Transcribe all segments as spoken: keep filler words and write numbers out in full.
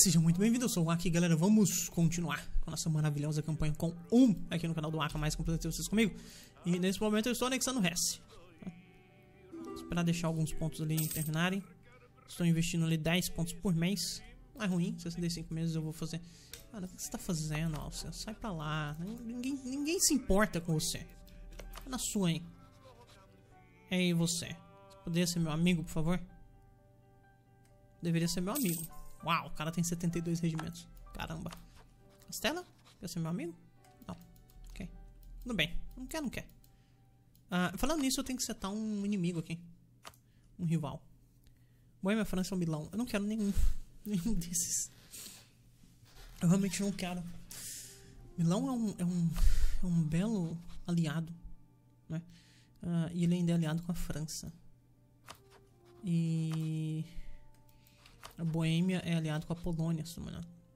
sejam muito bem-vindos, eu sou o Aki, galera, vamos continuar com a nossa maravilhosa campanha com um aqui no canal do Aka Mais, completamente vocês comigo. E nesse momento eu estou anexando o resto, tá? Vou esperar deixar alguns pontos ali terminarem. Estou investindo ali dez pontos por mês, não é ruim, sessenta e cinco meses eu vou fazer. Cara, o que você está fazendo, Áustria? Sai pra lá, ninguém, ninguém se importa com você. Tá na sua, hein? Ei, você, você poderia ser meu amigo, por favor? Deveria ser meu amigo. Uau, o cara tem setenta e dois regimentos. Caramba. Castela? Quer ser meu amigo? Não. Ok. Tudo bem. Não quer, não quer. Ah, falando nisso, eu tenho que setar um inimigo aqui. Um rival. Bohemia, França ou Milão? Eu não quero nenhum. Nenhum desses. Eu realmente não quero. Milão é um, é um, é um belo aliado, né? Ah, e ele ainda é aliado com a França. E... a Bohêmia é aliado com a Polônia,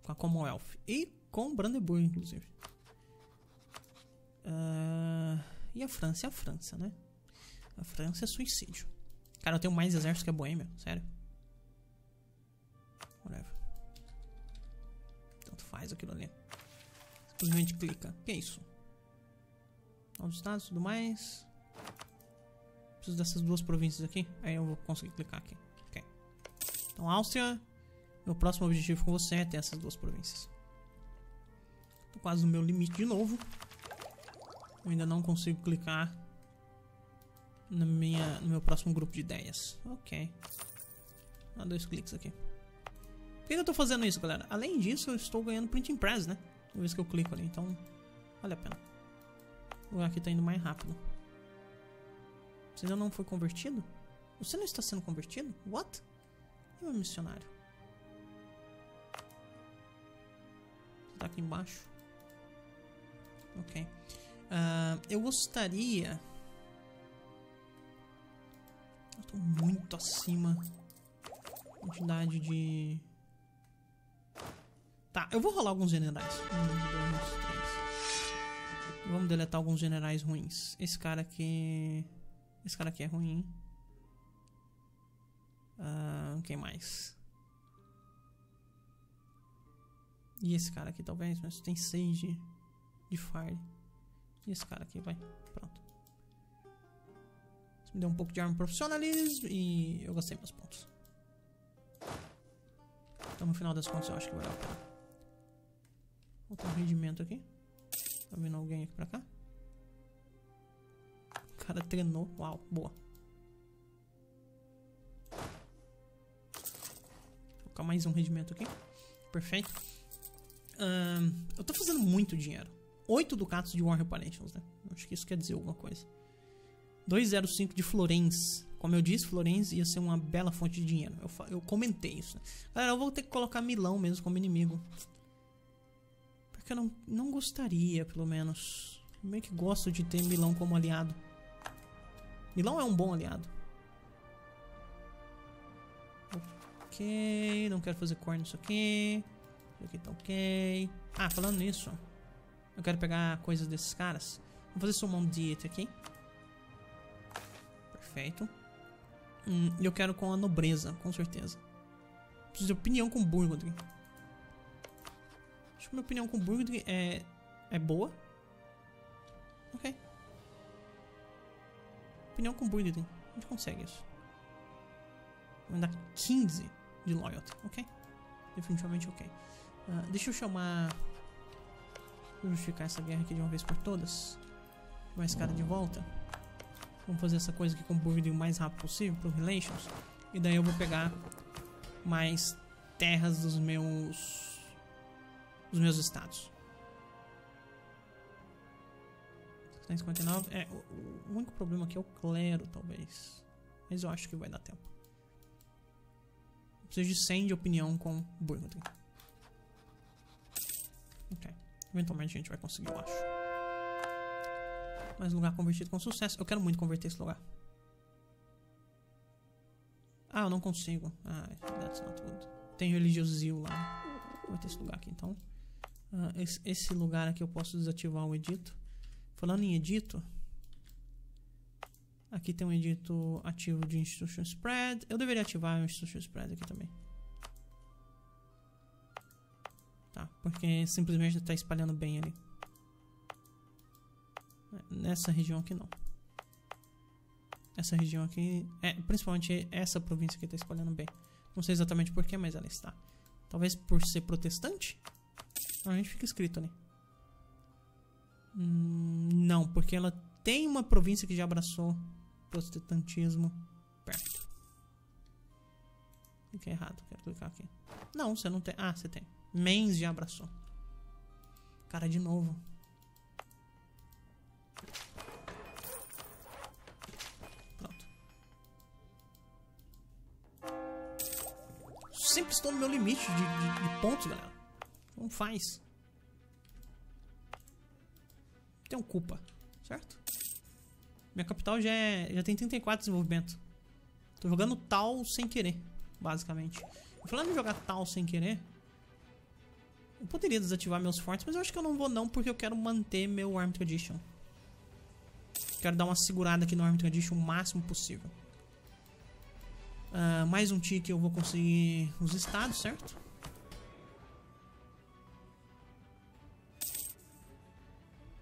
com a Commonwealth e com Brandeburg, inclusive. Uh, e a França é a França, né? A França é suicídio. Cara, eu tenho mais exército que a Bohêmia, sério. Whatever. Tanto faz aquilo ali. Simplesmente clica. Que é isso? Novos estados e tudo mais. Preciso dessas duas províncias aqui. Aí eu vou conseguir clicar aqui. Então, Áustria, meu próximo objetivo com você é ter essas duas províncias. Tô quase no meu limite de novo. Eu ainda não consigo clicar na minha, no meu próximo grupo de ideias. Ok. Dá dois cliques aqui. Por que eu tô fazendo isso, galera? Além disso, eu estou ganhando Printing Press, né? Toda vez que eu clico ali, então vale a pena. O lugar aqui tá indo mais rápido. Você ainda não foi convertido? Você não está sendo convertido? What? Meu missionário. Você tá aqui embaixo? Ok. Uh, eu gostaria... Eu tô muito acima da quantidade de... Tá, eu vou rolar alguns generais. Um, dois, três. Vamos deletar alguns generais ruins. Esse cara aqui... Esse cara aqui é ruim, hein? Uh, quem mais? E esse cara aqui talvez, mas tem seis de, de fire. E esse cara aqui, vai, pronto. Isso me deu um pouco de arma profissionalismo e eu gastei meus pontos. Então no final das contas eu acho que vai dar pra... Vou um rendimento aqui. Tá vindo alguém aqui pra cá? O cara treinou, uau, boa. Colocar mais um rendimento aqui. Perfeito. Um, eu tô fazendo muito dinheiro. oito ducatos de War Reparations, né? Acho que isso quer dizer alguma coisa. duzentos e cinco de Florens. Como eu disse, Florens ia ser uma bela fonte de dinheiro. Eu, eu comentei isso, né? Galera, eu vou ter que colocar Milão mesmo como inimigo. Porque eu não, não gostaria, pelo menos. Eu meio que gosto de ter Milão como aliado. Milão é um bom aliado. Ok, não quero fazer corno nisso aqui. Isso aqui tá ok. Ah, falando nisso, eu quero pegar coisas desses caras. Vou fazer só um dieta aqui. Perfeito. E hum, eu quero com a nobreza, com certeza. Preciso de opinião com o Burgundy. Acho que minha opinião com o Burgundy é, é boa. Ok. Opinião com o Burgundy. A gente consegue isso. Vou dar quinze de loyalty, ok? Definitivamente ok. Uh, deixa eu chamar... Vou justificar essa guerra aqui de uma vez por todas. Chamar esse cara de volta. Vamos fazer essa coisa aqui com o Burgundy o mais rápido possível, pro Relations. E daí eu vou pegar mais terras dos meus... Dos meus estados. cinquenta e nove. É, o, o único problema aqui é o clero, talvez. Mas eu acho que vai dar tempo. Preciso de cem de opinião com Burgundy. Ok. Eventualmente a gente vai conseguir, eu acho. Mais lugar convertido com sucesso. Eu quero muito converter esse lugar. Ah, eu não consigo. Ah, that's not good. Tem religiosil lá. Vou ter esse lugar aqui, então. Ah, esse, esse lugar aqui eu posso desativar o edito. Falando em edito... Aqui tem um edito ativo de Institution Spread. Eu deveria ativar o Institution Spread aqui também. tá? Porque simplesmente tá espalhando bem ali. Nessa região aqui não. Essa região aqui, é, principalmente essa província aqui tá espalhando bem. Não sei exatamente porquê, mas ela está. Talvez por ser protestante? A gente fica escrito ali. Hum, não, porque ela tem uma província que já abraçou protestantismo perto. Fiquei errado, quero clicar aqui. Não, você não tem. Ah, você tem. Mainz já abraçou. Cara, de novo. Pronto. Sempre estou no meu limite de, de, de pontos, galera. Não faz. Tenho culpa, certo? Minha capital já, é, já tem trinta e quatro de desenvolvimento. Tô jogando tal sem querer, basicamente. E falando em jogar tal sem querer, eu poderia desativar meus fortes, mas eu acho que eu não vou não, porque eu quero manter meu Arm Tradition. Quero dar uma segurada aqui no Arm Tradition o máximo possível. Uh, mais um tique eu vou conseguir os estados, certo?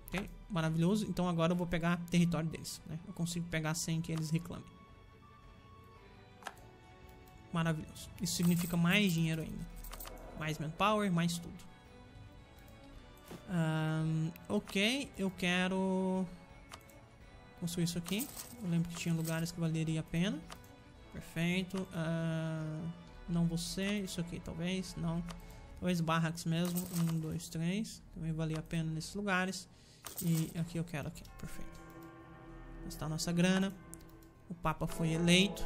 Ok, maravilhoso. Então agora eu vou pegar território deles, né? Eu consigo pegar sem que eles reclamem. Maravilhoso. Isso significa mais dinheiro ainda. Mais manpower, mais tudo. um, Ok, eu quero construir isso aqui. Eu lembro que tinha lugares que valeria a pena. Perfeito. uh, Não você, isso aqui talvez, não. Talvez barracks mesmo. Um, dois, três. Também valia a pena nesses lugares. E aqui eu quero aqui, perfeito. Gastar nossa grana. O Papa foi eleito.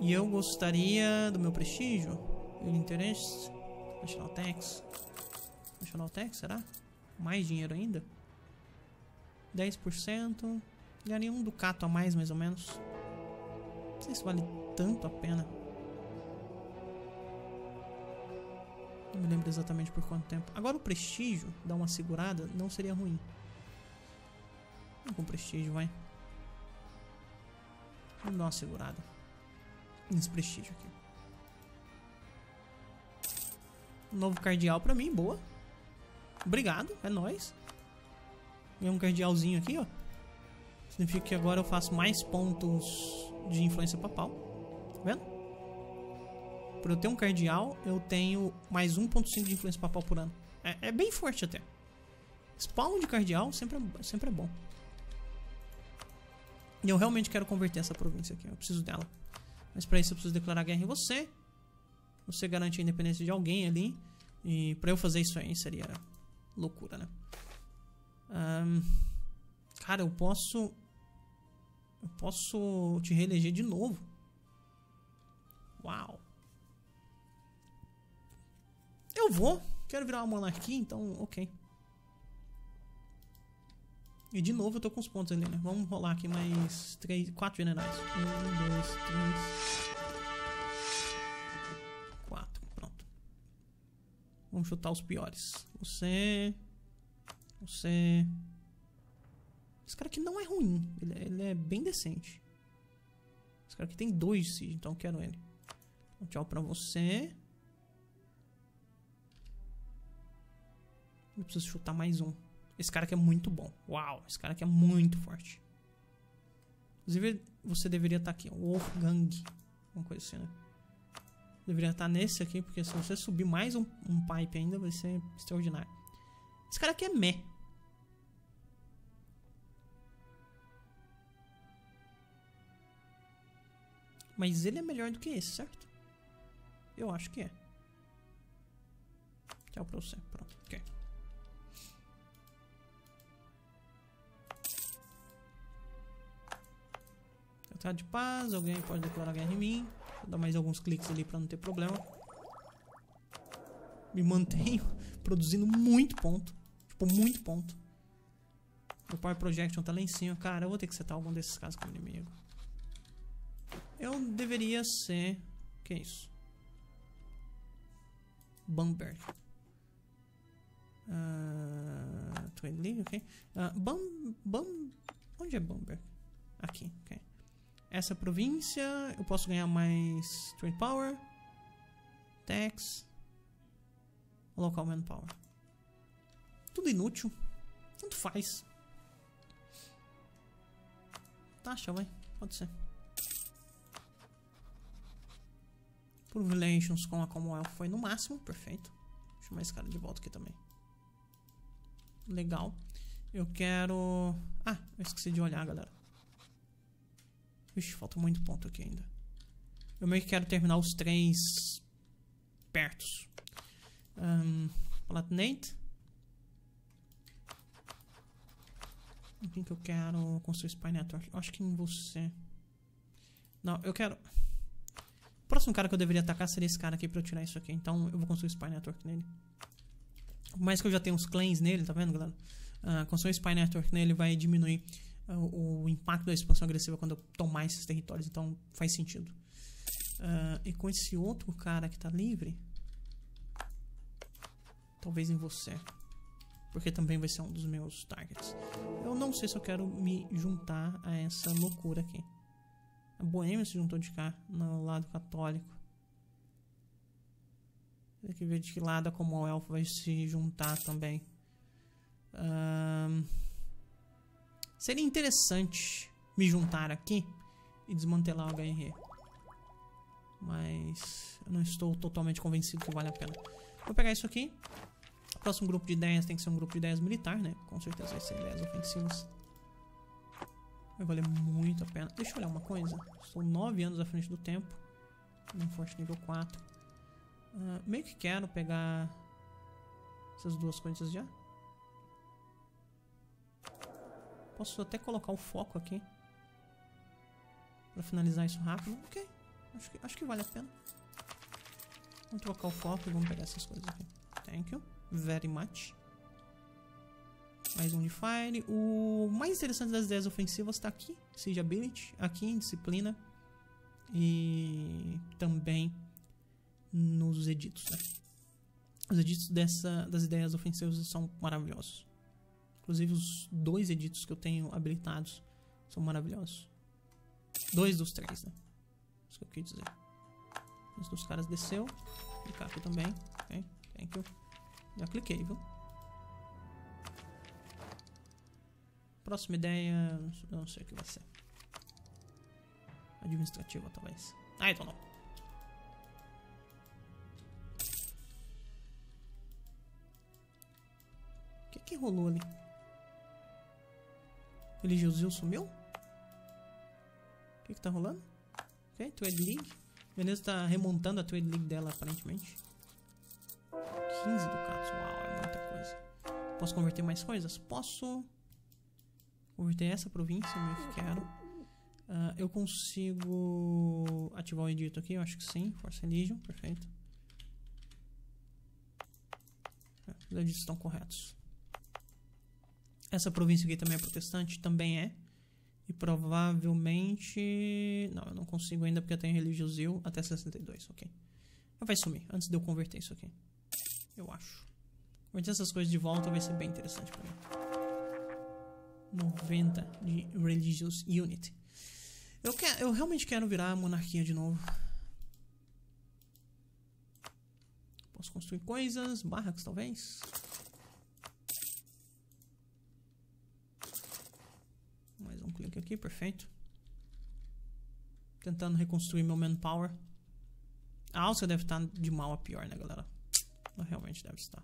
E eu gostaria do meu prestígio. Meu interesse. National Tax. National Tax, será? Mais dinheiro ainda? dez por cento. Ganharia um ducato a mais, mais ou menos. Não sei se vale tanto a pena. Não me lembro exatamente por quanto tempo. Agora o prestígio, dar uma segurada, não seria ruim. Vamos com prestígio, vai. Vamos dar uma segurada nesse prestígio aqui. Novo cardeal pra mim, boa. Obrigado, é nóis. Ganhei um cardealzinho aqui, ó. Significa que agora eu faço mais pontos de influência papal. Tá vendo? Por eu ter um cardeal, eu tenho mais um ponto cinco de influência papal por ano. É, é bem forte até. Spawn de cardeal sempre é, sempre é bom. E eu realmente quero converter essa província aqui. Eu preciso dela. Mas pra isso eu preciso declarar guerra em você. Você garante a independência de alguém ali. E pra eu fazer isso aí seria loucura, né? Um, cara, eu posso... Eu posso te reeleger de novo. Uau. Eu vou, quero virar uma monarquia, então ok. E de novo eu tô com os pontos ali, né? Vamos rolar aqui mais três, quatro generais. Um, dois, três, quatro, pronto. Vamos chutar os piores. Você, você. Esse cara aqui não é ruim, ele é, ele é bem decente. Esse cara aqui tem dois siege, então eu quero ele. Então, tchau pra você. Eu preciso chutar mais um. Esse cara aqui é muito bom. Uau, esse cara aqui é muito forte. Inclusive, você deveria estar aqui. Wolfgang. Uma coisa assim, né? Deveria estar nesse aqui, porque se você subir mais um, um pipe ainda, vai ser extraordinário. Esse cara aqui é meh. Mas ele é melhor do que esse, certo? Eu acho que é. Tchau pra você. Pronto, ok. Tá de paz, alguém pode declarar guerra em mim. Vou dar mais alguns cliques ali pra não ter problema. Me mantenho produzindo muito ponto. Tipo, muito ponto. O Power Projection tá lá em cima. Cara, eu vou ter que setar algum desses casos como inimigo. Eu deveria ser... Que é isso? Bamberg. Uh, Trade League, ok. Uh, Bam... Bam... Onde é Bamberg? Aqui, ok. Essa província, eu posso ganhar mais trade power, tax, Local manpower. Tudo inútil. Tanto faz. Taxa, vai. Pode ser. Por relations com a Commonwealth foi no máximo. Perfeito. Deixa eu chamar esse cara de volta aqui também. Legal. Eu quero... Ah, eu esqueci de olhar, galera. Ixi, falta muito ponto aqui ainda. Eu meio que quero terminar os três pertos. Um, Palatinate. Em quem que eu quero construir Spy Network? Eu acho que em você. Não, eu quero... O próximo cara que eu deveria atacar seria esse cara aqui pra eu tirar isso aqui. Então eu vou construir Spy Network nele. Por mais que eu já tenha uns claims nele, tá vendo, galera? Uh, construir Spy Network nele vai diminuir uh, o impacto da expansão agressiva quando eu tomar esses territórios. Então faz sentido. Uh, e com esse outro cara que tá livre... Talvez em você. Porque também vai ser um dos meus targets. Eu não sei se eu quero me juntar a essa loucura aqui. A Bohemia se juntou de cá, no lado católico. Tem que ver de que lado a Commonwealth vai se juntar também. Um, seria interessante me juntar aqui e desmantelar o H R E. Mas eu não estou totalmente convencido que vale a pena. Vou pegar isso aqui. O próximo grupo de ideias tem que ser um grupo de ideias militar, né? Com certeza vai ser ideias ofensivas. Vai valer muito a pena. Deixa eu olhar uma coisa. Estou nove anos à frente do tempo. Um forte nível quatro. Uh, meio que quero pegar essas duas coisas já. Posso até colocar o foco aqui para finalizar isso rápido. Ok. Acho que, acho que vale a pena. Vamos trocar o foco e vamos pegar essas coisas aqui. Thank you very much. Mais um de Fire. O mais interessante das ideias ofensivas está aqui. Siege Ability. Aqui em Disciplina. E também nos editos, né? Os editos dessa, das ideias ofensivas são maravilhosos. Inclusive os dois editos que eu tenho habilitados são maravilhosos. Dois dos três, né? Isso que eu queria dizer. Os dos caras desceu. E cá aqui também. Ok. Thank you. Já cliquei, viu? Próxima ideia... Não sei o que vai ser. Administrativa, talvez. Ah, então não. O que que rolou ali? Religiosil sumiu? O que que tá rolando? Ok, Trade League. Beleza, tá remontando a Trade League dela, aparentemente. quinze ducados. Uau, é muita coisa. Posso converter mais coisas? Posso... Converter essa província, eu meio que quero. Uh, eu consigo ativar o edito aqui, eu acho que sim. Force Religion, perfeito. É, os editos estão corretos. Essa província aqui também é protestante? Também é. E provavelmente... Não, eu não consigo ainda porque eu tenho religiosil até sessenta e dois, ok. Mas vai sumir, antes de eu converter isso aqui. Eu acho. Converter essas coisas de volta vai ser bem interessante pra mim. noventa de Religious Unity. Eu, quero, eu realmente quero virar a monarquia de novo. Posso construir coisas, barracas talvez. Mais um clique aqui, perfeito. Tentando reconstruir meu manpower. A Áustria deve estar de mal a pior, né, galera? Ela realmente deve estar.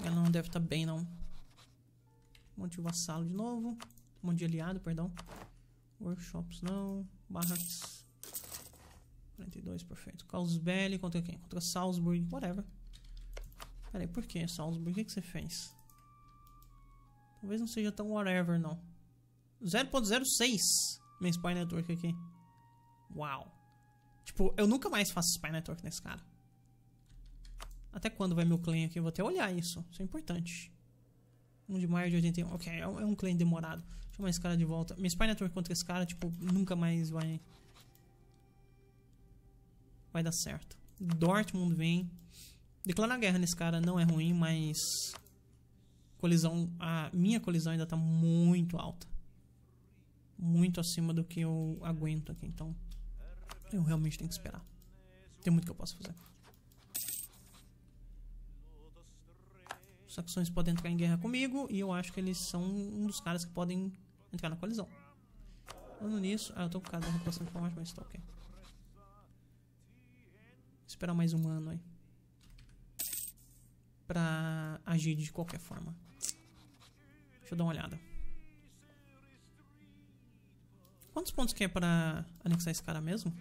Ela não deve estar bem, não. Um monte de vassalo de novo. Um monte de aliado, perdão. Workshops, não. Barracks. quarenta e dois, perfeito. Caos Belli contra quem? Contra Salzburg, whatever. Pera aí, por que Salzburg? O que, que você fez? Talvez não seja tão whatever, não. zero ponto zero seis minha Spy Network aqui. Uau. Tipo, eu nunca mais faço Spy Network nesse cara. Até quando vai meu claim aqui? Eu vou até olhar isso. Isso é importante. um de maio de oitenta e um. Ok, é um claim demorado. Deixa eu chamar esse cara de volta. Minha Spy Network contra esse cara, tipo, nunca mais vai... Vai dar certo. Dortmund vem. Declarar guerra nesse cara não é ruim, mas... Colisão... A minha colisão ainda tá muito alta. Muito acima do que eu aguento aqui, então... Eu realmente tenho que esperar. Tem muito que eu posso fazer. Os saxões podem entrar em guerra comigo. E eu acho que eles são um dos caras que podem entrar na colisão. Falando nisso... Ah, eu tô com o cara da reputação de formato, mas tá ok. Vou esperar mais um ano aí. Pra agir de qualquer forma. Deixa eu dar uma olhada. Quantos pontos que é pra anexar esse cara mesmo?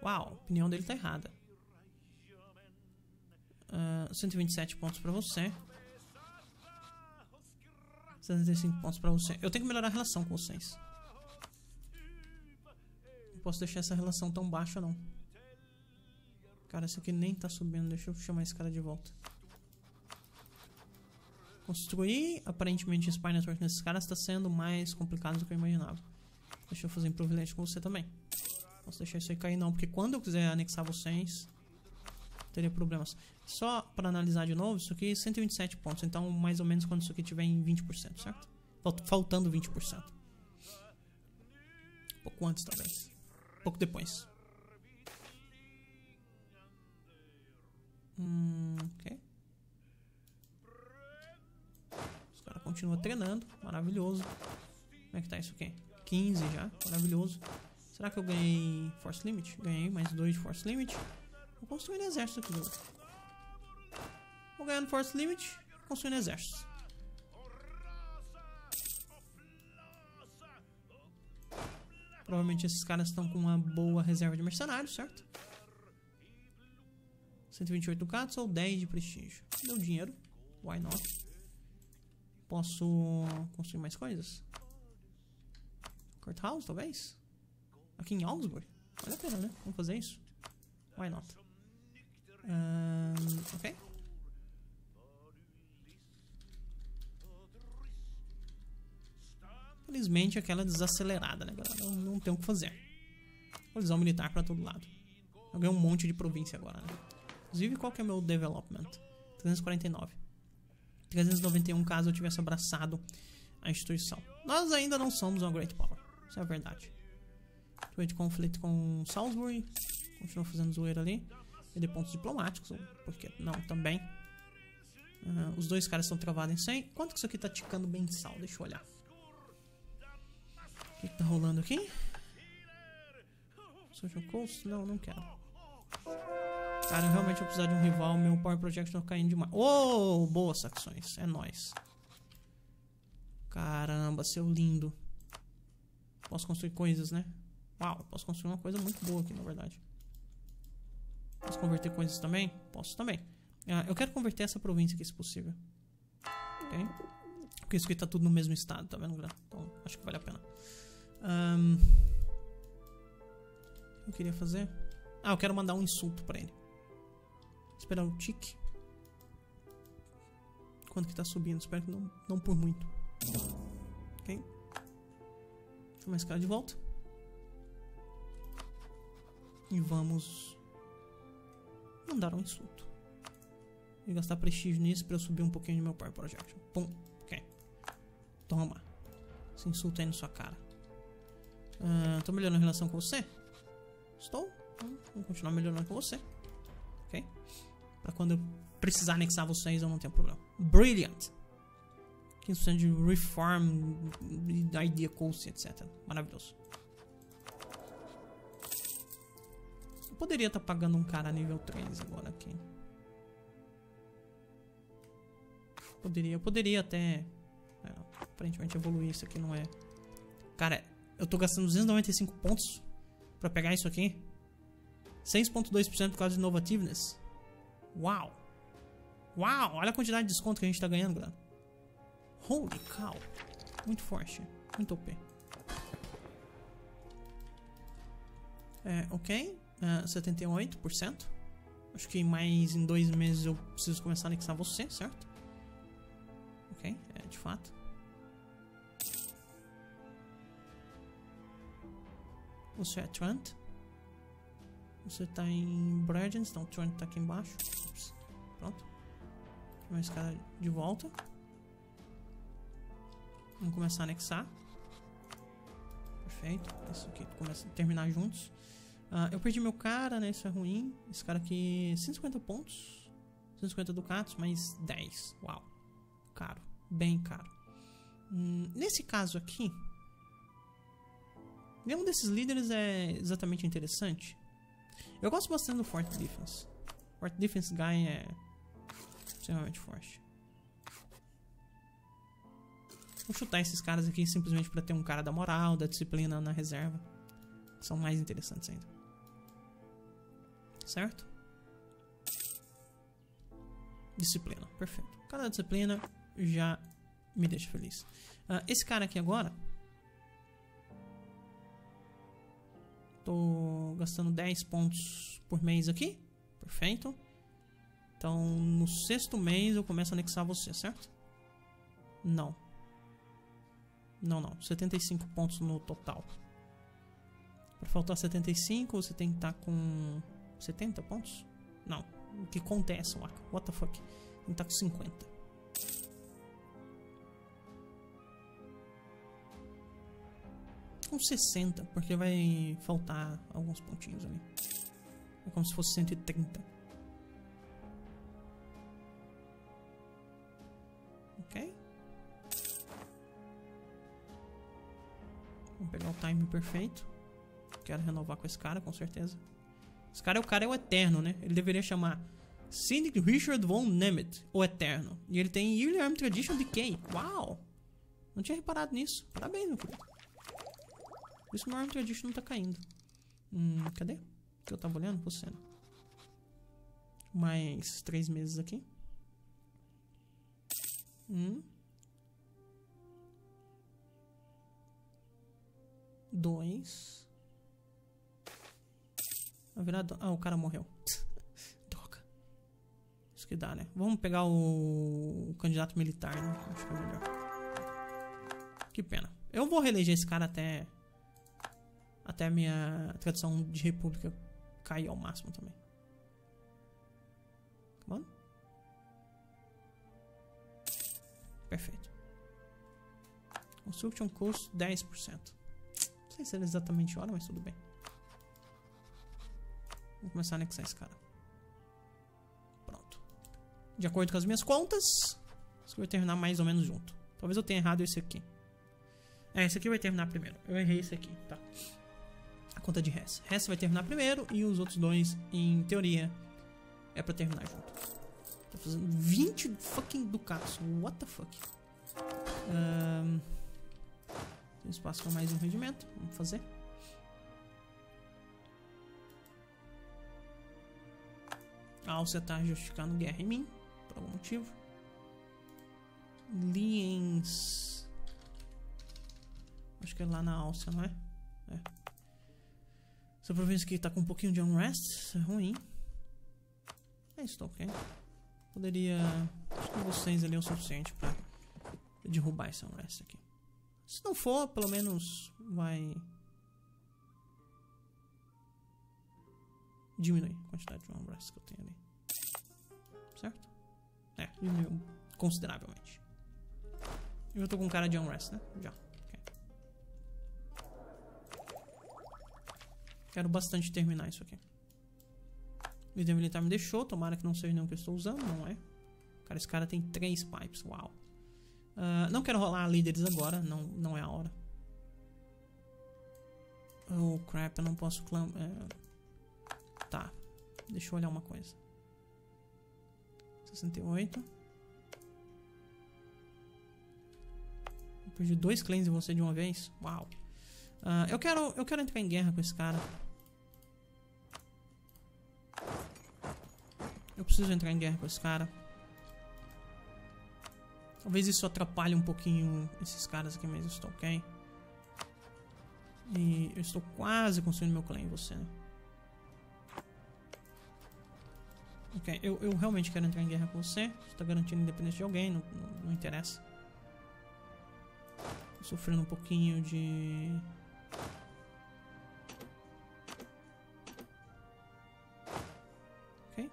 Uau, a opinião dele tá errada. Uh, cento e vinte e sete pontos pra você. cento e trinta e cinco pontos pra você. Eu tenho que melhorar a relação com vocês. Não posso deixar essa relação tão baixa, não. Cara, esse aqui nem tá subindo. Deixa eu chamar esse cara de volta. Construir. Aparentemente, Spy Network nesses caras tá sendo mais complicado do que eu imaginava. Deixa eu fazer um privilégio com você também. Posso deixar isso aí cair, não. Porque quando eu quiser anexar vocês, teria problemas. Só pra analisar de novo, isso aqui é cento e vinte e sete pontos. Então, mais ou menos quando isso aqui tiver em vinte por cento, certo? Faltando vinte por cento. Um pouco antes, talvez. Um pouco depois. Hum, ok. Os caras continuam treinando. Maravilhoso. Como é que tá isso aqui? quinze já. Maravilhoso. Será que eu ganhei Force Limit? Ganhei mais dois de Force Limit. Vou construir um exército aqui. Vou ganhando Force Limit. Construindo um exército. Provavelmente esses caras estão com uma boa reserva de mercenários, certo? cento e vinte e oito do Cats ou dez de prestígio. Deu dinheiro. Why not? Posso construir mais coisas? Courthouse, talvez? Aqui em Augsburg? Vale a pena, né? Vamos fazer isso? Why not? Um, ok. Felizmente aquela desacelerada, né, galera? Não, não tem o que fazer. Colisão militar pra todo lado. Eu ganhei um monte de província agora, né? Inclusive, qual que é o meu development? trezentos e quarenta e nove. trezentos e noventa e um caso eu tivesse abraçado a instituição. Nós ainda não somos uma Great Power. Isso é a verdade. Estou de conflito com Salzburg. Continua fazendo zoeira ali. Perder pontos diplomáticos. Porque não, também. Uh, os dois caras estão travados em cem. Quanto que isso aqui tá ticando bem de sal? Deixa eu olhar. O que, que tá rolando aqui? Social Coast? Não, não quero. Cara, eu realmente vou precisar de um rival. Meu Power Projection tá caindo demais. Oh, boa, saxões. É nóis. Caramba, seu lindo. Posso construir coisas, né? Uau, posso construir uma coisa muito boa aqui, na verdade. Posso converter coisas também? Posso também. Ah, eu quero converter essa província aqui, se possível. Ok? Porque isso aqui tá tudo no mesmo estado, tá vendo, galera? Então, acho que vale a pena. Um... O que eu queria fazer? Ah, eu quero mandar um insulto pra ele. Esperar o tique. Quanto que tá subindo? Espero que não, não por muito. Ok? Chama esse cara de volta. E vamos mandar um insulto. E gastar prestígio nisso pra eu subir um pouquinho do meu Power Projection. Pum. Ok. Toma. Esse insulto aí na sua cara. Ah, tô melhorando a relação com você? Estou. Vou continuar melhorando com você. Ok? Pra quando eu precisar anexar vocês, eu não tenho problema. Brilliant. quinze por cento de reform, idea cost, etcétera. Maravilhoso. Eu poderia estar tá pagando um cara nível três agora aqui. Poderia, eu poderia até... É, aparentemente evoluir isso aqui, não é... Cara, eu tô gastando duzentos e noventa e cinco pontos pra pegar isso aqui. seis vírgula dois por cento por causa de Innovativeness. Uau! Uau! Olha a quantidade de desconto que a gente tá ganhando, galera. Holy cow! Muito forte. Muito O P. É, ok. Uh, setenta e oito por cento. Acho que mais em dois meses eu preciso começar a anexar você, certo? Ok, é, de fato. Você é Trent. Você tá em Bradens, então o Trent tá aqui embaixo. Ups. Pronto. Chama esse cara de volta. Vamos começar a anexar. Perfeito. Isso aqui começa a terminar juntos. Ah, eu perdi meu cara, né? Isso é ruim. Esse cara aqui, cento e cinquenta pontos. cento e cinquenta ducatos, mais dez. Uau. Caro. Bem caro. Hum, nesse caso aqui, nenhum desses líderes é exatamente interessante. Eu gosto bastante do Fort Defense. Fort Defense Guy é extremamente forte. Vou chutar esses caras aqui simplesmente pra ter um cara da moral, da disciplina na reserva. São mais interessantes ainda. Certo? Disciplina, perfeito. O cara da disciplina já me deixa feliz. Uh, esse cara aqui agora... Tô gastando dez pontos por mês aqui. Perfeito. Então, no sexto mês eu começo a anexar você, certo? Não. Não, não. setenta e cinco pontos no total. Pra faltar setenta e cinco, você tem que estar tá com setenta pontos? Não. O que acontece, Aka? What the fuck? Tem que estar tá com cinquenta. Com sessenta, porque vai faltar alguns pontinhos ali. É como se fosse cento e trinta. Ok. Vamos pegar o time perfeito. Quero renovar com esse cara, com certeza. Esse cara é o cara é o Eterno, né? Ele deveria chamar Cynic Richard von Nemet, o Eterno. E ele tem Early Arm Tradition Decay. Uau! Não tinha reparado nisso. Parabéar, meu filho. Por isso meu Arm Tradition não tá caindo. Hum, cadê? O que eu tava olhando? Você, né? Mais três meses aqui. Hum. Dois. Vai virar do... Ah, o cara morreu. Droga. Isso que dá, né? Vamos pegar o, o candidato militar, né? Acho que é melhor. Que pena. Eu vou reeleger esse cara até... Até a minha tradição de república cair ao máximo também. Come on. Perfeito. Construction Cost dez por cento. Não sei se era exatamente a hora, mas tudo bem. Vou começar a anexar esse cara. Pronto. De acordo com as minhas contas, isso vai terminar mais ou menos junto. Talvez eu tenha errado esse aqui. É, esse aqui vai terminar primeiro. Eu errei esse aqui, tá? A conta de Hess. Hess vai terminar primeiro e os outros dois, em teoria, é pra terminar junto. Tá fazendo vinte fucking ducados. What the fuck? Um, tem espaço pra mais um rendimento. Vamos fazer. A Áustria tá justificando guerra em mim, por algum motivo. Lens. Acho que é lá na Áustria, não é? É. Essa província aqui tá com um pouquinho de unrest, é ruim. É isso, tá ok. Poderia... Acho que vocês ali é o suficiente pra derrubar esse unrest aqui. Se não for, pelo menos vai... Diminui a quantidade de unrest que eu tenho ali. Certo? É, diminuiu consideravelmente. Eu já tô com cara de unrest, né? Já. Okay. Quero bastante terminar isso aqui. O líder militar me deixou. Tomara que não seja nenhum que eu estou usando, não é? Cara, esse cara tem três pipes. Uau. Uh, não quero rolar líderes agora. Não, não é a hora. Oh, crap. Eu não posso clamar... É... Tá, deixa eu olhar uma coisa. sessenta e oito. Eu perdi dois claims em você de uma vez. Uau. Uh, eu, quero, eu quero entrar em guerra com esse cara. Eu preciso entrar em guerra com esse cara. Talvez isso atrapalhe um pouquinho esses caras aqui, mas eu estou ok. E eu estou quase construindo meu claim em você, né? Ok, eu, eu realmente quero entrar em guerra com você. Você tá garantindo a independência de alguém, não, não, não interessa. Tô sofrendo um pouquinho de... Ok,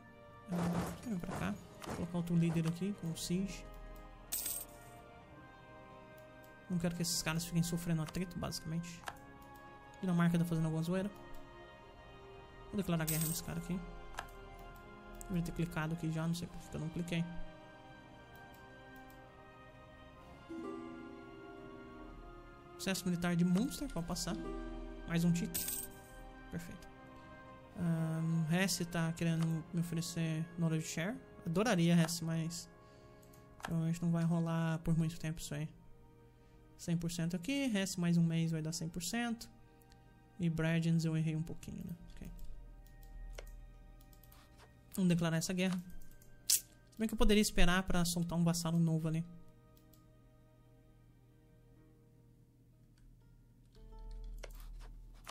eu vou pra cá. Vou colocar outro líder aqui, com o Siege. Não quero que esses caras fiquem sofrendo atrito, basicamente. Dinamarca tá fazendo alguma zoeira. Vou declarar guerra nesse cara aqui. Deveria ter clicado aqui já, não sei porque eu não cliquei. Sucesso militar de Munster, pode passar. Mais um tique. Perfeito. Um, Hesse tá querendo me oferecer knowledge share. Adoraria Hesse, mas provavelmente não vai rolar por muito tempo isso aí. cem por cento aqui, Hesse mais um mês vai dar cem por cento. E Bradens eu errei um pouquinho, né? Ok. Vamos declarar essa guerra. Se bem que eu poderia esperar pra soltar um vassalo novo ali.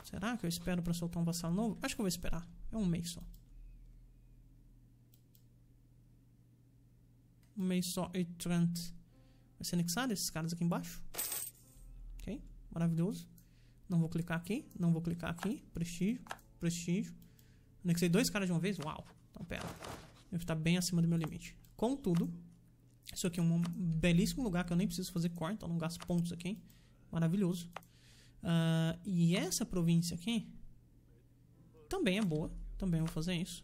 Será que eu espero pra soltar um vassalo novo? Acho que eu vou esperar. É um mês só. Um mês só. E Trent vai ser anexado, esses caras aqui embaixo. Ok, maravilhoso. Não vou clicar aqui, não vou clicar aqui. Prestígio, prestígio. Anexei dois caras de uma vez? Uau. Então pera, deve estar bem acima do meu limite. Contudo, isso aqui é um belíssimo lugar que eu nem preciso fazer core, então não gasto pontos aqui. Maravilhoso. uh, E essa província aqui também é boa. Também vou fazer isso.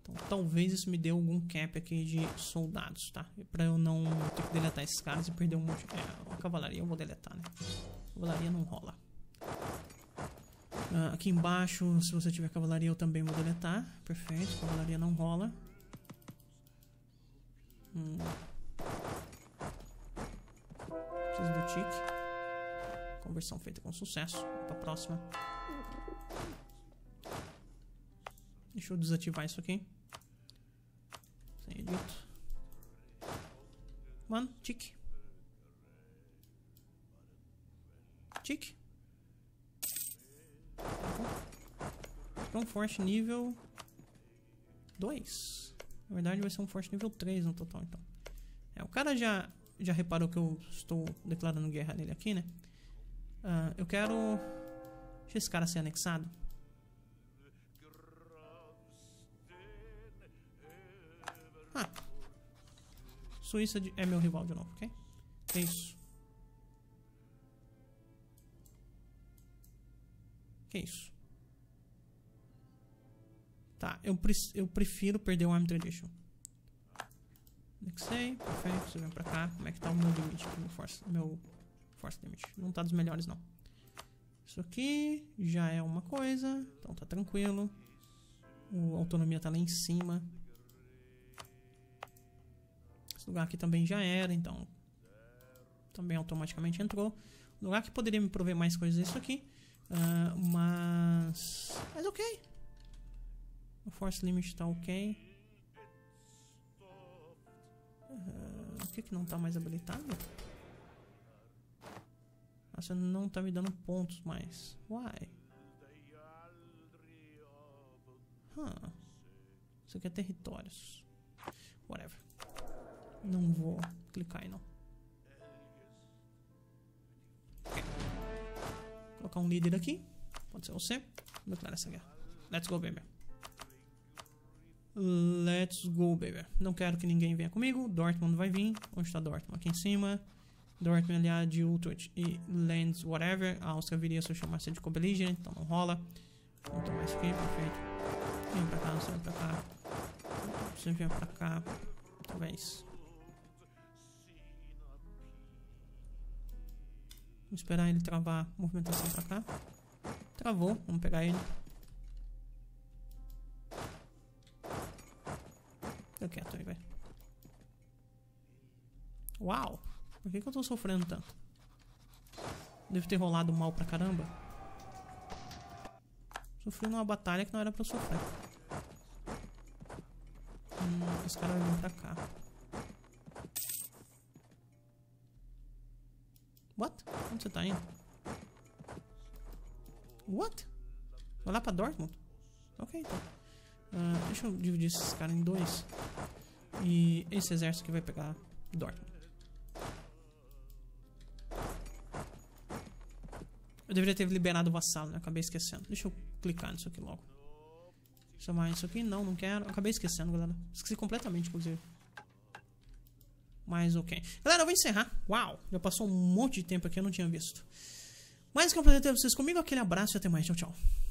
Então talvez isso me dê algum cap aqui de soldados, tá? Pra eu não ter que deletar esses caras e perder um monte. É, a cavalaria eu vou deletar, né? A cavalaria não rola. Uh, aqui embaixo, se você tiver cavalaria, eu também vou deletar. Perfeito, cavalaria não rola. Hum. Preciso do tique. Conversão feita com sucesso. Vamos pra próxima. Deixa eu desativar isso aqui. Sem edito. Mano, tique. Tique. Um forte nível dois. Na verdade vai ser um forte nível três no total, então. É, o cara já, já reparou que eu estou declarando guerra nele aqui, né? Uh, eu quero... Deixa esse cara ser anexado. Ah. Suíça de, é meu rival de novo, ok? É isso. Que isso? Tá, eu, pre eu prefiro perder o Arm Tradition. Anexei, perfeito, você vem pra cá. Como é que tá o meu limite? Meu force, meu force limite. Não tá dos melhores, não. Isso aqui já é uma coisa. Então tá tranquilo. O autonomia tá lá em cima. Esse lugar aqui também já era, então também automaticamente entrou. O lugar que poderia me prover mais coisas é isso aqui. Uh, mas... Mas ok. O force limit tá ok. uh, O que que não tá mais habilitado? Nossa, não tá me dando pontos mais. Why? Huh. Isso aqui é territórios. Whatever. Não vou clicar aí não. Vou colocar um líder aqui. Pode ser você. Vou declarar essa guerra. Let's go, baby. Let's go, baby. Não quero que ninguém venha comigo. Dortmund vai vir. Onde está Dortmund? Aqui em cima. Dortmund aliado de Utrecht e Lens, whatever. A Áustria viria se eu chamasse de COBELÍGIA, então não rola. Vamos tomar isso aqui, perfeito. Vem pra cá, você vem pra cá. Você vem pra cá. Talvez. Vamos esperar ele travar a movimentação pra cá. Travou, vamos pegar ele. Fica quieto aí, velho. Uau! Por que que eu tô sofrendo tanto? Deve ter rolado mal pra caramba. Sofri numa batalha que não era pra eu sofrer. Hum, esse cara vai vir pra cá. What? Onde você tá indo? What? Vai lá pra Dortmund? Ok, então. Uh, deixa eu dividir esses caras em dois. E esse exército aqui vai pegar Dortmund. Eu deveria ter liberado o vassalo, né? Acabei esquecendo. Deixa eu clicar nisso aqui logo. Chamar isso aqui. Não, não quero. Acabei esquecendo, galera. Esqueci completamente, inclusive. Mas ok. Galera, eu vou encerrar. Uau, já passou um monte de tempo aqui, eu não tinha visto. Mas que é um prazer ter vocês comigo. Aquele abraço e até mais. Tchau, tchau.